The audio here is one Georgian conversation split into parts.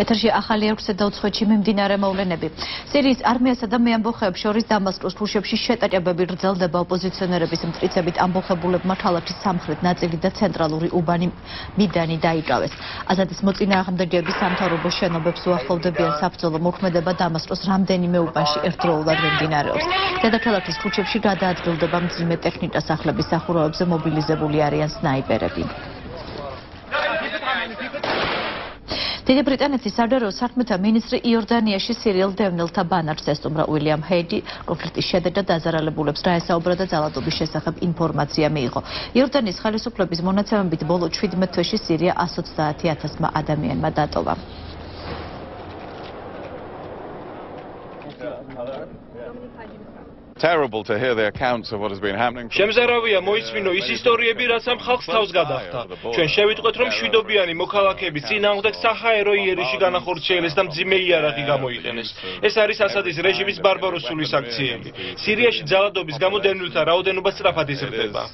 ეთერში ახალი 6:20-ში მიმდინარე მოვლენები. სირიის არმიასა და მეამბოხეებს შორის დამასკოს ქუჩებში შეტაკებები გრძელდება ოპოზიციონერების მტკიცებით ამბოხებულებმა ქალაქის სამხრეთ ნაწილი და ცენტრალური უბანი მიდანი დაიკავეს. აზადის მოწინააღმდეგეების სამთავრობო შენობებს უახლოვდებიან საბრძოლო მოქმედება დამასკოს რამდენიმე უბანში ერთდროულად მიმდინარეობს. დედაქალაქის ქუჩებში გადაადგილდება მძიმე ტექნიკა სახლების სახურავებზე მობილიზებული არიან სნაიპერები. დიდი ბრიტანეთის საჯარო საქმეთა მინისტრი იორდანიაში სირიელ დევნილთა ბანაკს ესტუმრა უილიამ ჰეიგი, კონფლიქტის შედეგად დაზარალებულებს გაესაუბრა და ძალადობის შესახებ ინფორმაცია მიიღო. იორდანიის ხელისუფლების მონაცემებით ბოლო 17 თვეში სირია 130,000 ადამიანმა დატოვა. Terrible to hear the accounts of what has been happening. Შემზარავია მოიცმინო ის ისტორიები, რაც ამ ხალხს თავს გადახდა. ჩვენ შევიტყვეთ, რომ შვიდობიანი მოქალაქეების წინააღმდეგ საჰაერო იერში განახორციელეს და მძიმე იარაღი გამოიყენეს. ეს არის ასადის რეჟიმის ბარბაროსული აქციები. სირიაში ძალადობის გამო დევნილთა რაოდენობა სწრაფად იზრდება.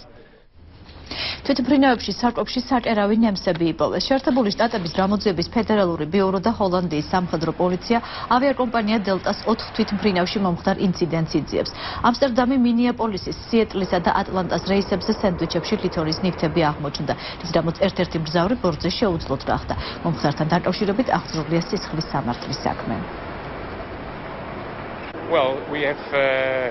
თვითმფრინავებში სარკოფში საჭერავი ნემსები იპოვეს. შეერთებული შტატების გამოძიების ფედერალური ბიურო და ჰოლანდიის სამხედრო პოლიცია ავიაკომპანია დელტას 4 თვითმფრინავში მომხდარ ინციდენტს იძიებს. ამსტერდამი, მინეაპოლისის, სიეტლისა და ატლანტას რეისებზე სენდვიჩებში ლითონის ნივთები აღმოჩნდა, რის გამოც ერთ-ერთი მგზავრი ბორძზე შეუძლოდ გახდა. მომხდართან დაკავშირებით აღძრულია სისხლის სამართლის საქმე. Well, we have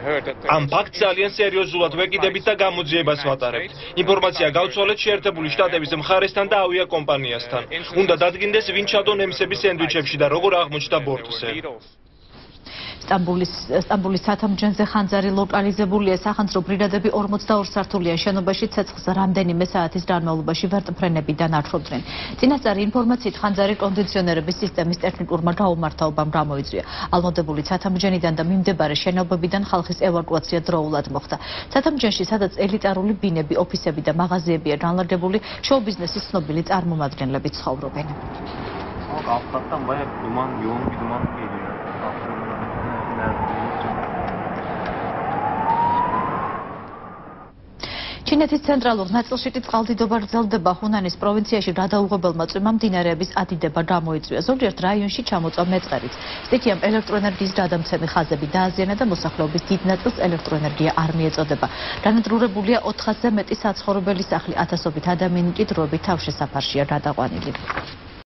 heard that the impact ძალიან სერიოზულად ვეკიდებით და გამოძიებას ვატარებთ. ინფორმაცია გავცვალეთ შეერთებული შტატების მხარესთან და ავიაკომპანიასთან. უნდა დადგინდეს ვინ ჩადო ნემსების სენდვიჩებში და როგორ აღმოჩნდა ბორტზე. სტამბოლის სათამჯენზე ხანძარი ლოკალიზებულია. სახანძრო ბრიგადები 42 სართულიან შენობაში ცეცხლს რამდენიმე საათის განმავლობაში ვერტმფრენებიდან აშობდნენ. წინასწარი ინფორმაციით ხანძარი კონდიციონერების სისტემის ტექნიკურმა გაუმართლობამ გამოიწვია. ალმოდებული სათამჯენიდან და მიმდებარე შენობებიდან ხალხის ევაკუაცია დროულად მოხდა. სათამჯენში, სადაც ელიტარული ბინები, ოფისები და მაღაზიებია განლაგებული, შოუ-ბიზნესის ცნობილი წარმომადგენლები ცხოვრობენ. ჩინეთის ცენტრალურ ნაწილში წყალდიდობა გრძელდება. ჰუნანის პროვინციაში გადაუღებელმა წვიმამ მდინარეების ადიდება გამოიწვია. ზოგიერთ რაიონში ჩამოწვა მეწყერიც. სტიქიამ ელექტროენერგიის გადამცემი ხაზები დააზიანა და მოსახლეობის დიდ ნაწილს ელექტროენერგია არ მიეწოდება. განადგურებულია 400-ზე მეტი საცხოვრებელი სახლი, 1000-ობით ადამიანი კი დროებით თავშესაფარშია გადაყვანილი.